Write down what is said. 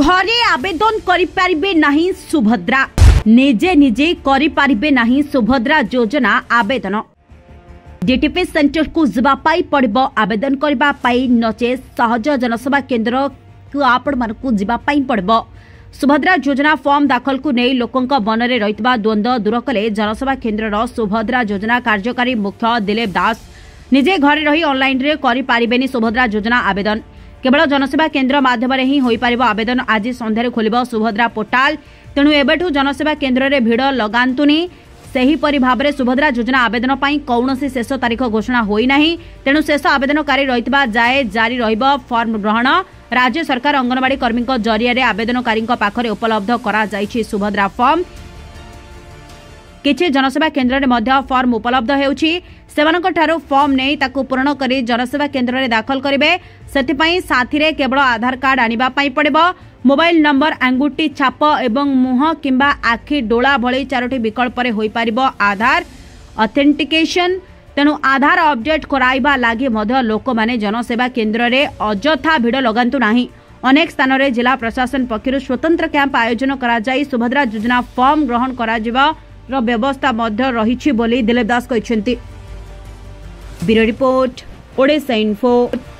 घरे आवेदन करिपारिबे नाही सुभद्रा निजे निजे करिपारिबे नाही सुभद्रा योजना आवेदन डीटीपी सेंटर को जवापाई पड़ब आवेदन करबा पाई नचे सहज जनसेवा केंद्र को आपण मानकु जवापाई पड़ब सुभद्रा योजना फॉर्म दाखल को नहीं लोकों मन में रही द्वंद्व दूर कले जनसेवा केन्द्र सुभद्रा योजना कार्यकारी मुख्य दिलीप दास निजे घरे रही ऑनलाइन रे करि पारिबेनी सुभद्रा योजना आवेदन केवल जनसेवा केन्द्र माध्यम रे ही होई पारिबो आवेदन आज संध्या खोल सुभद्रा पोर्टाल तेणु एबठू जनसेवा केन्द्र रे भिड़ लगांतुनी सेहीपरि भाव में सुभद्रा योजना आवेदन पर कौन शेष तारीख घोषणा होना तेणु शेष आवेदनकारी रही जाए जारी फॉर्म ग्रहण राज्य सरकार अंगनवाड़ी कर्मी जरिया आवेदनकारी पाखरे उपलब्ध करा जाइछि सुभद्रा फॉर्म किछि जनसेवा केन्द्र में फॉर्म उपलब्ध होउछि सेमानकठारो फॉर्म नै ताकू पूर्ण करी जनसेवा केन्द्र में दाखल करेंगे सेथिपई साथीरे केवल आधार कार्ड आनिबा पई पड़िबो मोबाइल नंबर अंगूठी छाप एवं मुह किंबा आखि डोला भली चारोटी विकल्प रे होई पारिबो आधार ऑथेंटिकेशन तेणु आधार अपडेट कराइबा लागे मध्य लोक माने जनसेवा केन्द्र रे अजथा भिड़ लगांतु नाही अनेक स्थान रे जिला प्रशासन पक्षरु स्वतंत्र कैंप आयोजन करा जाई सुभद्रा योजना फॉर्म ग्रहण करा जिबा रो व्यवस्था मध्य रहिछि बोली दिलीप दास कहिसेंती ब्यूरो रिपोर्ट ओडिशा इन्फो।